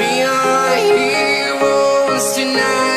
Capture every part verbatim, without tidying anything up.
We are heroes tonight.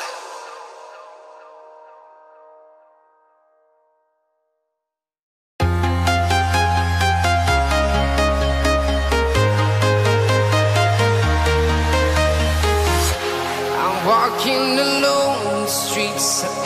I'm walking alone, the streets are